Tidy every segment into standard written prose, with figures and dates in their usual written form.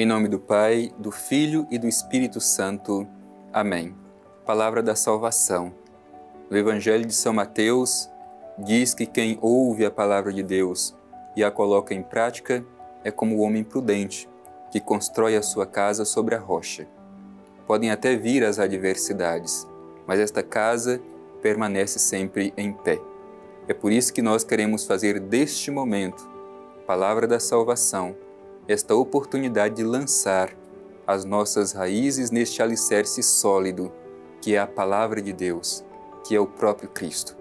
Em nome do Pai, do Filho e do Espírito Santo. Amém. Palavra da Salvação. O Evangelho de São Mateus diz que quem ouve a palavra de Deus e a coloca em prática é como o homem prudente, que constrói a sua casa sobre a rocha. Podem até vir as adversidades, mas esta casa permanece sempre em pé. É por isso que nós queremos fazer deste momento, Palavra da Salvação, esta oportunidade de lançar as nossas raízes neste alicerce sólido, que é a Palavra de Deus, que é o próprio Cristo.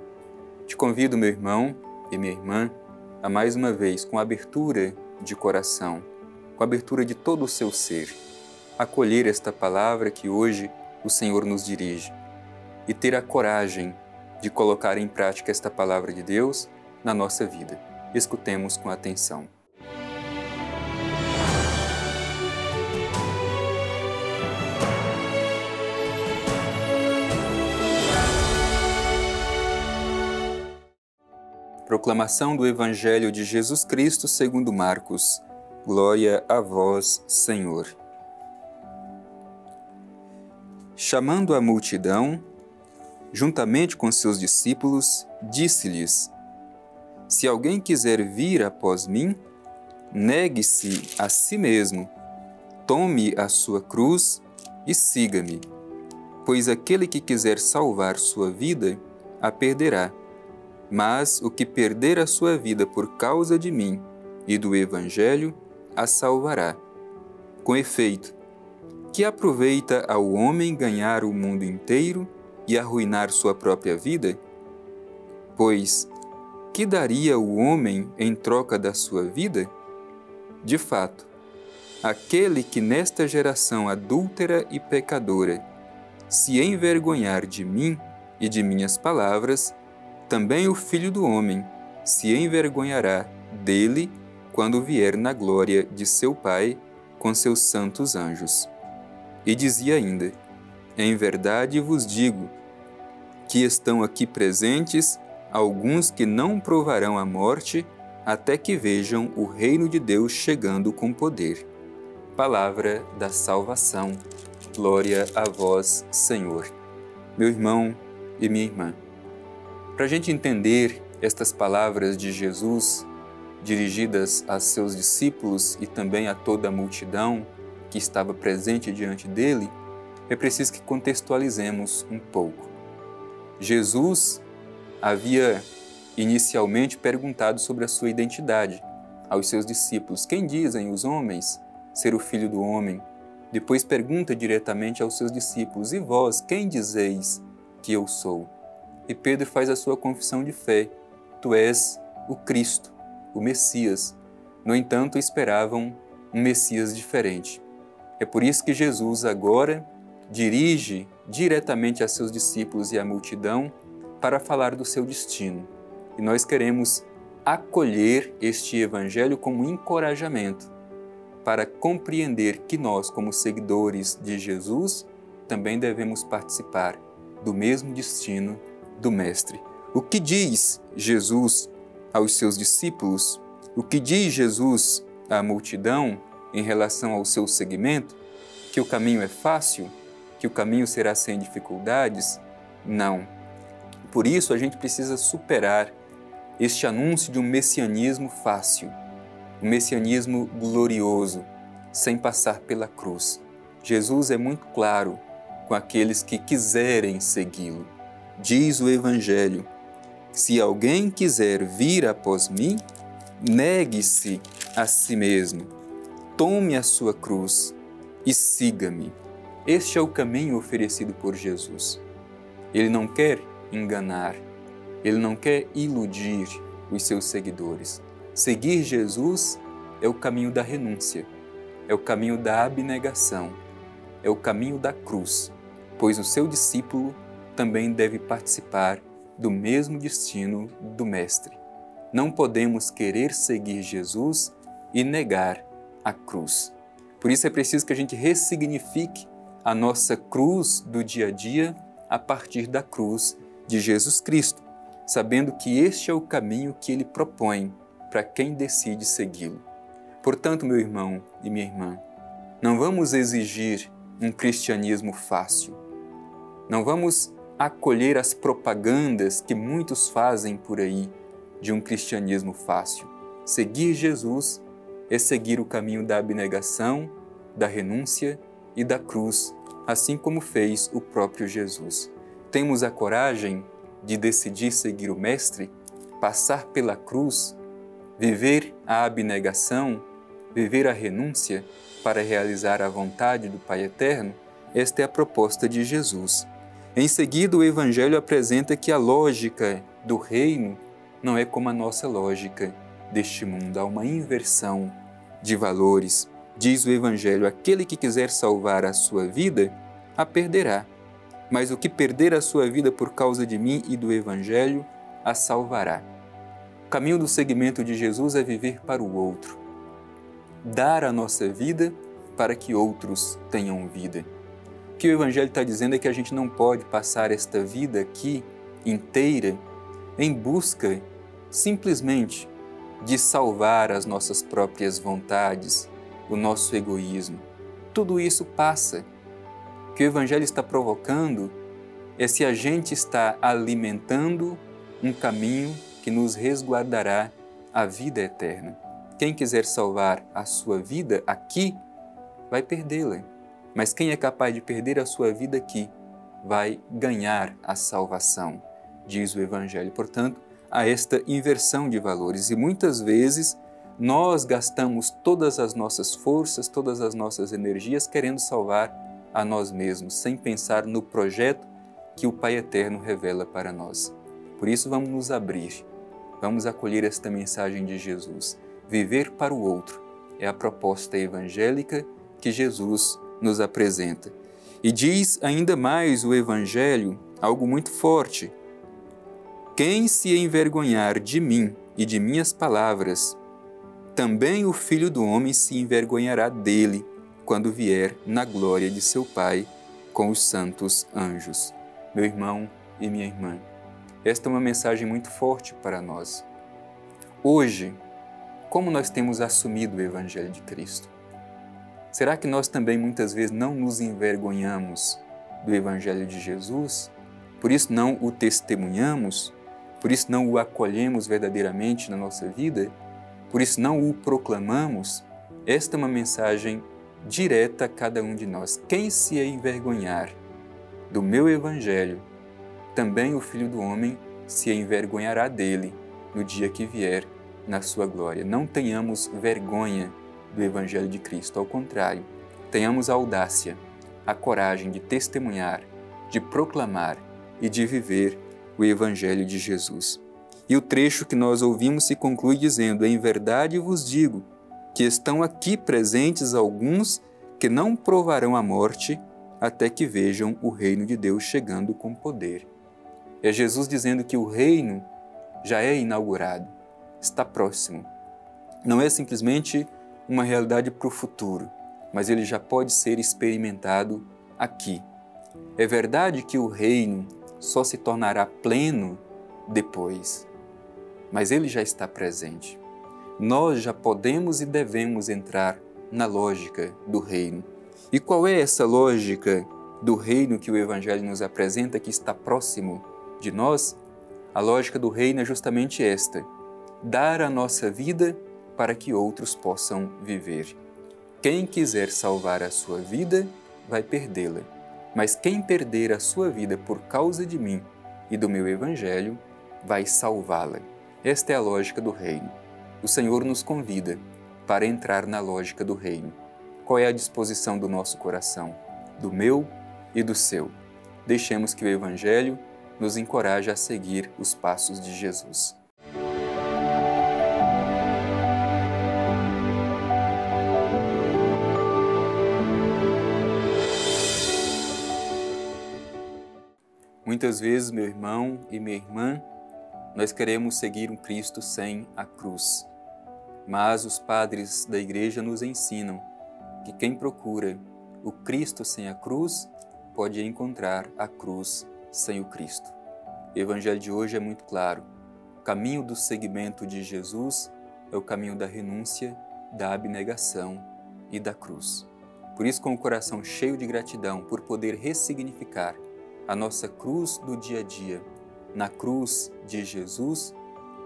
Te convido, meu irmão e minha irmã, a mais uma vez, com abertura de coração, com abertura de todo o seu ser, acolher esta palavra que hoje o Senhor nos dirige e ter a coragem de colocar em prática esta palavra de Deus na nossa vida. Escutemos com atenção. Proclamação do Evangelho de Jesus Cristo segundo Marcos. Glória a vós, Senhor. Chamando a multidão, juntamente com seus discípulos, disse-lhes: Se alguém quiser vir após mim, negue-se a si mesmo, tome a sua cruz e siga-me. Pois aquele que quiser salvar sua vida, a perderá. Mas o que perder a sua vida por causa de mim e do Evangelho, a salvará. Com efeito, que aproveita ao homem ganhar o mundo inteiro e arruinar sua própria vida? Pois, que daria o homem em troca da sua vida? De fato, aquele que nesta geração adúltera e pecadora se envergonhar de mim e de minhas palavras, também o Filho do Homem se envergonhará dele quando vier na glória de seu Pai com seus santos anjos. E dizia ainda: Em verdade vos digo que estão aqui presentes alguns que não provarão a morte até que vejam o reino de Deus chegando com poder. Palavra da Salvação. Glória a vós, Senhor. Meu irmão e minha irmã, para a gente entender estas palavras de Jesus dirigidas a seus discípulos e também a toda a multidão que estava presente diante dele, é preciso que contextualizemos um pouco. Jesus havia inicialmente perguntado sobre a sua identidade aos seus discípulos. Quem dizem os homens ser o Filho do Homem? Depois pergunta diretamente aos seus discípulos: E vós, quem dizeis que eu sou? E Pedro faz a sua confissão de fé: Tu és o Cristo, o Messias. No entanto, esperavam um Messias diferente. É por isso que Jesus agora dirige diretamente a seus discípulos e à multidão para falar do seu destino. E nós queremos acolher este Evangelho como encorajamento para compreender que nós, como seguidores de Jesus, também devemos participar do mesmo destino do Mestre. O que diz Jesus aos seus discípulos? O que diz Jesus à multidão em relação ao seu seguimento? Que o caminho é fácil? Que o caminho será sem dificuldades? Não. Por isso a gente precisa superar este anúncio de um messianismo fácil, um messianismo glorioso, sem passar pela cruz. Jesus é muito claro com aqueles que quiserem segui-lo. Diz o Evangelho: Se alguém quiser vir após mim, negue-se a si mesmo, tome a sua cruz e siga-me. Este é o caminho oferecido por Jesus. Ele não quer enganar, ele não quer iludir os seus seguidores. Seguir Jesus é o caminho da renúncia, é o caminho da abnegação, é o caminho da cruz, pois o seu discípulo também deve participar do mesmo destino do Mestre. Não podemos querer seguir Jesus e negar a cruz. Por isso é preciso que a gente ressignifique a nossa cruz do dia a dia a partir da cruz de Jesus Cristo, sabendo que este é o caminho que Ele propõe para quem decide segui-lo. Portanto, meu irmão e minha irmã, Não vamos exigir um cristianismo fácil. Não vamos acolher as propagandas que muitos fazem por aí de um cristianismo fácil. Seguir Jesus é seguir o caminho da abnegação, da renúncia e da cruz, assim como fez o próprio Jesus. Temos a coragem de decidir seguir o Mestre, passar pela cruz, viver a abnegação, viver a renúncia para realizar a vontade do Pai Eterno? Esta é a proposta de Jesus. Em seguida, o Evangelho apresenta que a lógica do reino não é como a nossa lógica deste mundo. Há uma inversão de valores. Diz o Evangelho, aquele que quiser salvar a sua vida, a perderá. Mas o que perder a sua vida por causa de mim e do Evangelho, a salvará. O caminho do seguimento de Jesus é viver para o outro. Dar a nossa vida para que outros tenham vida. O que o Evangelho está dizendo é que a gente não pode passar esta vida aqui inteira em busca simplesmente de salvar as nossas próprias vontades, o nosso egoísmo. Tudo isso passa. O que o Evangelho está provocando é se a gente está alimentando um caminho que nos resguardará a vida eterna. Quem quiser salvar a sua vida aqui, vai perdê-la. Mas quem é capaz de perder a sua vida aqui, vai ganhar a salvação, diz o Evangelho. Portanto, há esta inversão de valores. E muitas vezes nós gastamos todas as nossas forças, todas as nossas energias querendo salvar a nós mesmos, sem pensar no projeto que o Pai Eterno revela para nós. Por isso vamos nos abrir, vamos acolher esta mensagem de Jesus. Viver para o outro é a proposta evangélica que Jesus nos apresenta. E diz ainda mais o Evangelho algo muito forte. Quem se envergonhar de mim e de minhas palavras, também o Filho do Homem se envergonhará dele, quando vier na glória de seu Pai com os santos anjos. Meu irmão e minha irmã, esta é uma mensagem muito forte para nós. Hoje, como nós temos assumido o Evangelho de Cristo? Será que nós também muitas vezes não nos envergonhamos do Evangelho de Jesus? Por isso não o testemunhamos? Por isso não o acolhemos verdadeiramente na nossa vida? Por isso não o proclamamos? Esta é uma mensagem direta a cada um de nós. Quem se envergonhar do meu Evangelho, também o Filho do Homem se envergonhará dele no dia que vier na sua glória. Não tenhamos vergonha do Evangelho de Cristo, ao contrário, tenhamos a audácia, a coragem de testemunhar, de proclamar e de viver o Evangelho de Jesus. E o trecho que nós ouvimos se conclui dizendo: em verdade vos digo que estão aqui presentes alguns que não provarão a morte até que vejam o reino de Deus chegando com poder. É Jesus dizendo que o reino já é inaugurado, está próximo. Não é simplesmente uma realidade para o futuro, mas ele já pode ser experimentado aqui. É verdade que o reino só se tornará pleno depois, mas ele já está presente. Nós já podemos e devemos entrar na lógica do reino. E qual é essa lógica do reino que o Evangelho nos apresenta, que está próximo de nós? A lógica do reino é justamente esta: dar a nossa vida para que outros possam viver. Quem quiser salvar a sua vida, vai perdê-la. Mas quem perder a sua vida por causa de mim e do meu Evangelho, vai salvá-la. Esta é a lógica do reino. O Senhor nos convida para entrar na lógica do reino. Qual é a disposição do nosso coração, do meu e do seu? Deixemos que o Evangelho nos encoraje a seguir os passos de Jesus. Muitas vezes, meu irmão e minha irmã, nós queremos seguir um Cristo sem a cruz. Mas os padres da Igreja nos ensinam que quem procura o Cristo sem a cruz pode encontrar a cruz sem o Cristo. O Evangelho de hoje é muito claro. O caminho do seguimento de Jesus é o caminho da renúncia, da abnegação e da cruz. Por isso, com o coração cheio de gratidão por poder ressignificar a nossa cruz do dia a dia, na cruz de Jesus,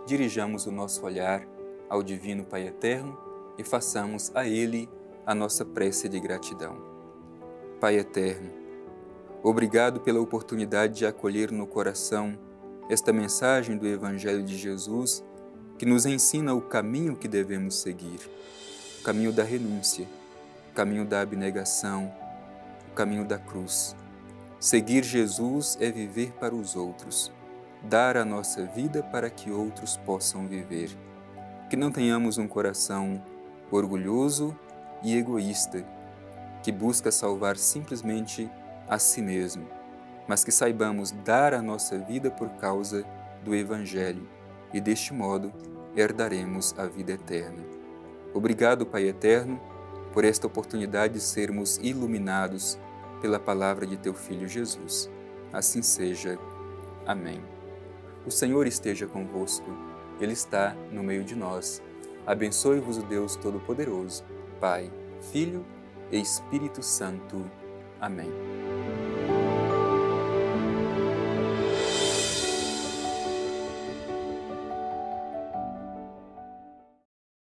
dirijamos o nosso olhar ao Divino Pai Eterno e façamos a Ele a nossa prece de gratidão. Pai Eterno, obrigado pela oportunidade de acolher no coração esta mensagem do Evangelho de Jesus que nos ensina o caminho que devemos seguir, o caminho da renúncia, o caminho da abnegação, o caminho da cruz. Seguir Jesus é viver para os outros, dar a nossa vida para que outros possam viver. Que não tenhamos um coração orgulhoso e egoísta, que busca salvar simplesmente a si mesmo, mas que saibamos dar a nossa vida por causa do Evangelho e, deste modo, herdaremos a vida eterna. Obrigado, Pai Eterno, por esta oportunidade de sermos iluminados pela palavra de Teu Filho Jesus. Assim seja. Amém. O Senhor esteja convosco. Ele está no meio de nós. Abençoe-vos o Deus Todo-Poderoso, Pai, Filho e Espírito Santo. Amém.